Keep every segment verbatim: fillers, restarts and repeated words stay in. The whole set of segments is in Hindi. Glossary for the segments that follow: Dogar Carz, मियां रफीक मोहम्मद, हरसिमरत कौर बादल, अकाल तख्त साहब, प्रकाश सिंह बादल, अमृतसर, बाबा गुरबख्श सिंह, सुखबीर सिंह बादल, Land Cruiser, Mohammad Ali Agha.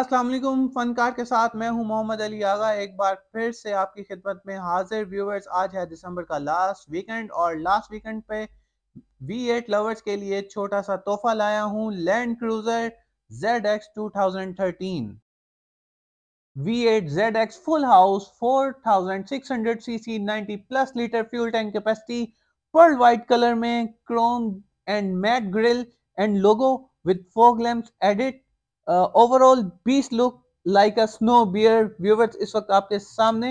अस्सलाम वालेकुम, फनकार के साथ मैं हूं मोहम्मद अली आगा। एक बार फिर से आपकी खिदमत में हाजिर व्यूवर्स। आज है दिसंबर का लास्ट वीकेंड और लास्ट वीकेंड पे वी एट लवर्स के लिए छोटा सा तोहफा लाया हूं, Land Cruiser Z X twenty thirteen. V eight Z X full house, four thousand six hundred CC, ninety plus litre fuel tank capacity, pearl white colour में, chrome and matte grille and logo with fog lamps added. Overall beast look like a snow bear. Viewers, इस वक्त आपके सामने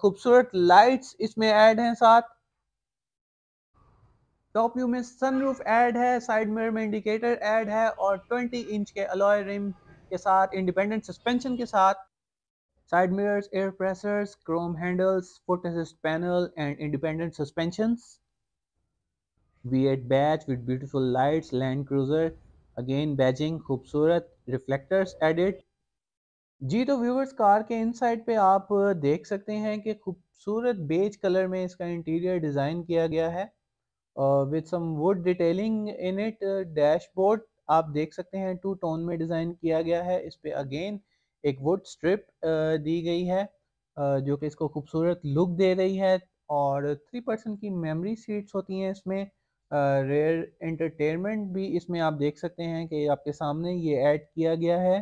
खूबसूरत लाइट्स इसमें ऐड हैं, साथ टॉप व्यू में सनरूफ ऐड है, साइड मिरर में इंडिकेटर ऐड है और बीस इंच के अलॉय रिम के साथ, इंडिपेंडेंट सस्पेंशन के साथ, side mirrors, air pressures, chrome handles, foot assist panel and independent suspension. V eight badge with beautiful lights, Land Cruiser again badging, खूबसूरत रिफ्लेक्टर्स एडिट। जी तो व्यूवर्स, कार के इनसाइड पे आप देख सकते हैं कि खूबसूरत बेज कलर में इसका इंटीरियर डिज़ाइन किया गया है with some wood detailing in it. Dashboard आप देख सकते हैं टू टोन में डिज़ाइन किया गया है, इस पे अगेन एक वुड स्ट्रिप uh, दी गई है uh, जो कि इसको खूबसूरत लुक दे रही है। और थ्री परसेंट की मेमोरी सीट्स होती हैं इसमें, रेयर uh, एंटरटेनमेंट भी इसमें आप देख सकते हैं कि आपके सामने ये ऐड किया गया है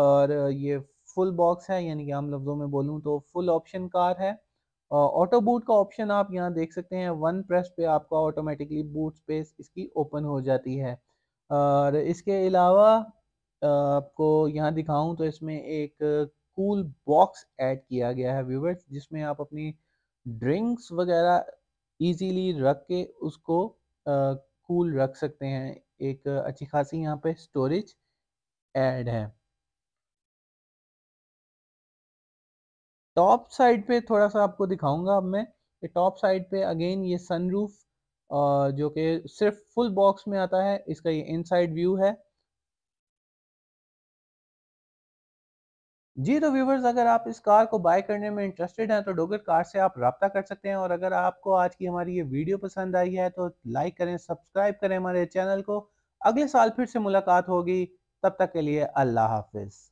और ये फुल बॉक्स है, यानी कि आम लफ्ज़ों में बोलूँ तो फुल ऑप्शन कार है। ऑटो uh, बूट का ऑप्शन आप यहाँ देख सकते हैं, वन प्रेस पे आपका ऑटोमेटिकली बूट स्पेस इसकी ओपन हो जाती है। और इसके अलावा आपको यहाँ दिखाऊँ तो इसमें एक कूल बॉक्स ऐड किया गया है व्यूवर्स, जिसमें आप अपनी ड्रिंक्स वगैरह ईजीली रख के उसको कूल uh, cool रख सकते हैं। एक अच्छी खासी यहाँ पे स्टोरेज ऐड है। टॉप साइड पे थोड़ा सा आपको दिखाऊंगा अब मैं कि टॉप साइड पे अगेन ये सनरूफ uh, जो कि सिर्फ फुल बॉक्स में आता है, इसका ये इनसाइड व्यू है। जी तो व्यूवर्स, अगर आप इस कार को बाय करने में इंटरेस्टेड हैं तो डोगर कार से आप रब्ता कर सकते हैं। और अगर आपको आज की हमारी ये वीडियो पसंद आई है तो लाइक करें, सब्सक्राइब करें हमारे चैनल को। अगले साल फिर से मुलाकात होगी, तब तक के लिए अल्लाह हाफिज़।